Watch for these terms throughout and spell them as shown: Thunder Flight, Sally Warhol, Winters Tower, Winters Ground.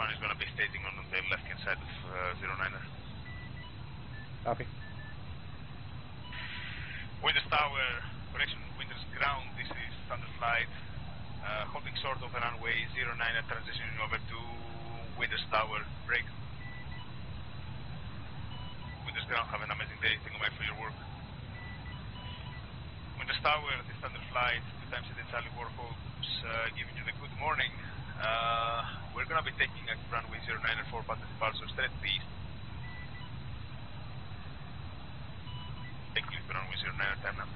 one is going to be staging on the left-hand side of 09er. Copy. Winters Tower, correction, Winters Ground, this is Thunder Flight, holding short of the runway 09er, transitioning over to Winters Tower, break. Winters Ground, have an amazing day, thank you for your work. Winters Tower, this is Thunder Flight, two times it is Sally Warhol, giving you the good morning. We're going to be taking a runway 09er for pattern departure straight to the east. Take a look at runway 09er, turn up.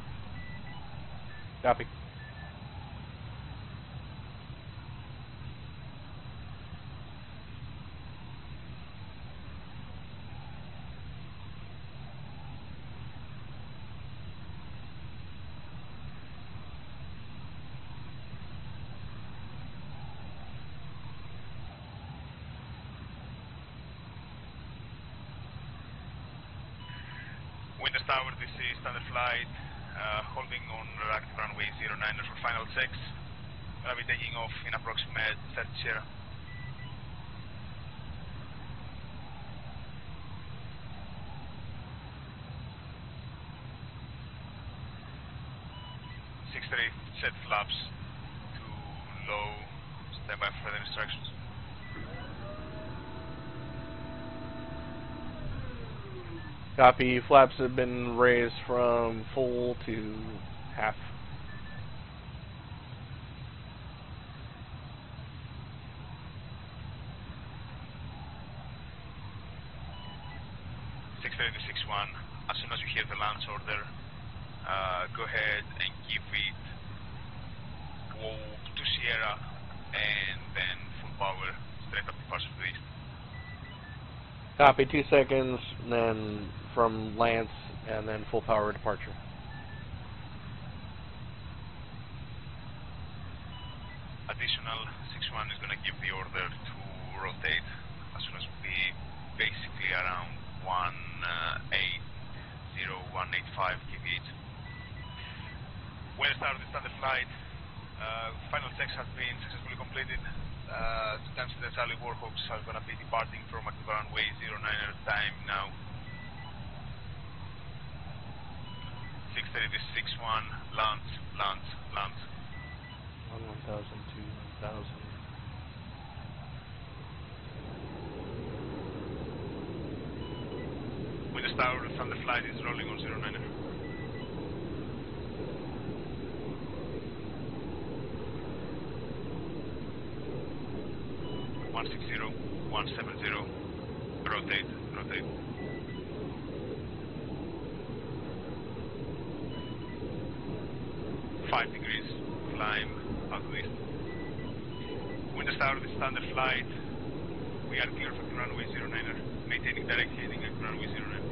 Copy. Winters Tower, this is Thunder Flight, holding on active runway 09er for final checks. Going to be taking off in approximate 30. Set flaps to low, stand by for further instructions. Copy. Flaps have been raised from full to half. Six one. As soon as you hear the launch order, go ahead and give it to Sierra, and then full power straight up the first base. Copy. 2 seconds, then. From Lance, and then full power departure. Additional 6-1 is going to give the order to rotate as soon as we basically around 180, 185 kVH. When I started the standard flight, final checks have been successfully completed. Two times the Sally Warhawks are going to be departing from active runway 09er time now. 631, launch. 1,000, 2,000. Winters Tower, Thunder Flight is rolling on 09er. One six zero, 170. Rotate. Winters Tower, this is Thunder Flight. We are clear for the runway 09er, maintaining direct heading at runway 09er.